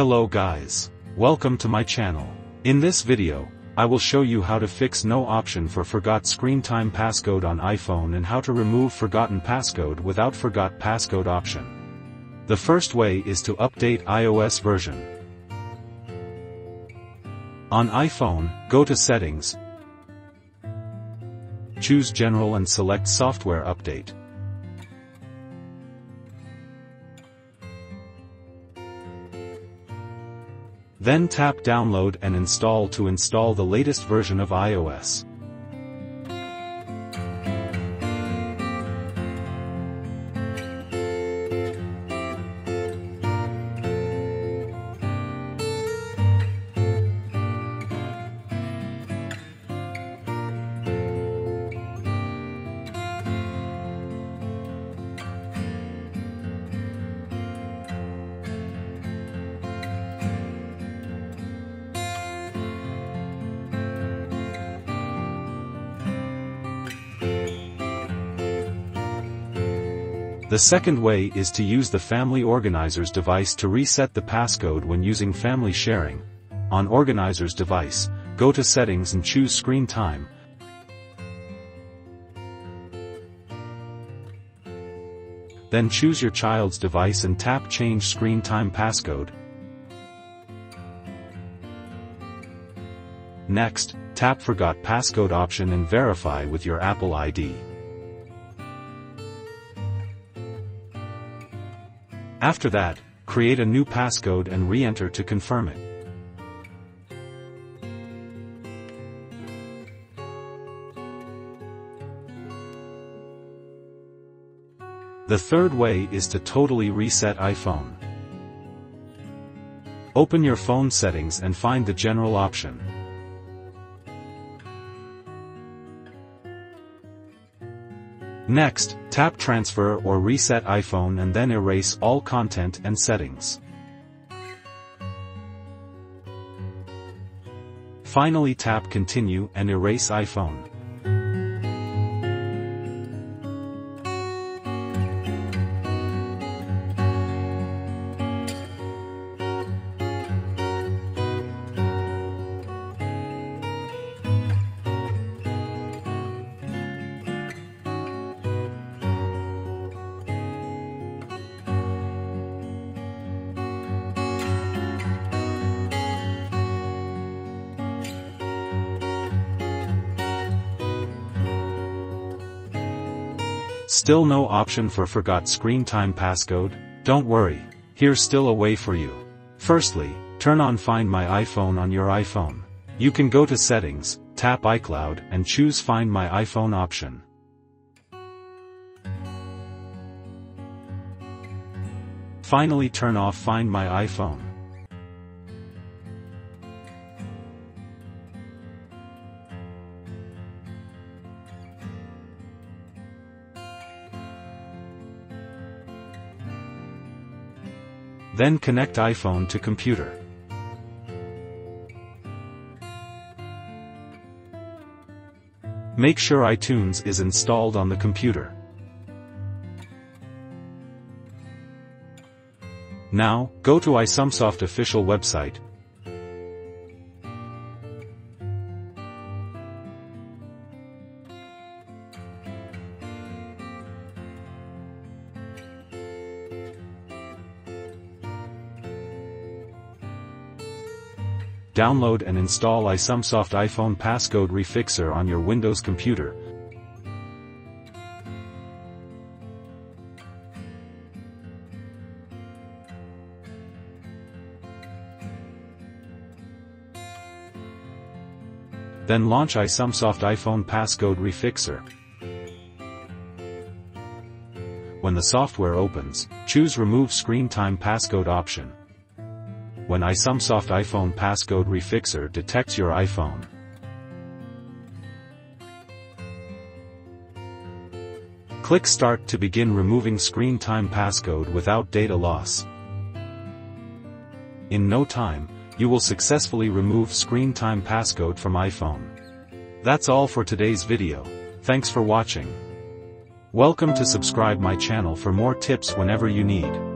Hello guys. Welcome to my channel. In this video, I will show you how to fix no option for forgot screen time passcode on iPhone and how to remove forgotten passcode without forgot passcode option. The first way is to update iOS version. On iPhone, go to Settings, choose General and select Software Update. Then tap Download and Install to install the latest version of iOS. The second way is to use the Family Organizer's device to reset the passcode when using family sharing. On Organizer's device, go to Settings and choose Screen Time. Then choose your child's device and tap Change Screen Time Passcode. Next, tap Forgot Passcode option and verify with your Apple ID. After that, create a new passcode and re-enter to confirm it. The third way is to totally reset iPhone. Open your phone settings and find the General option. Next, tap Transfer or Reset iPhone and then erase all content and settings. Finally tap Continue and erase iPhone. Still no option for forgot screen time passcode? Don't worry, here's still a way for you. Firstly, turn on Find My iPhone on your iPhone. You can go to Settings, tap iCloud and choose Find My iPhone option. Finally turn off Find My iPhone. Then connect iPhone to computer. Make sure iTunes is installed on the computer. Now, go to iSumsoft official website. Download and install iSumsoft iPhone Passcode Refixer on your Windows computer. Then launch iSumsoft iPhone Passcode Refixer. When the software opens, choose Remove Screen Time Passcode option. When iSumsoft iPhone Passcode Refixer detects your iPhone, click Start to begin removing screen time passcode without data loss. In no time, you will successfully remove screen time passcode from iPhone. That's all for today's video. Thanks for watching. Welcome to subscribe my channel for more tips whenever you need.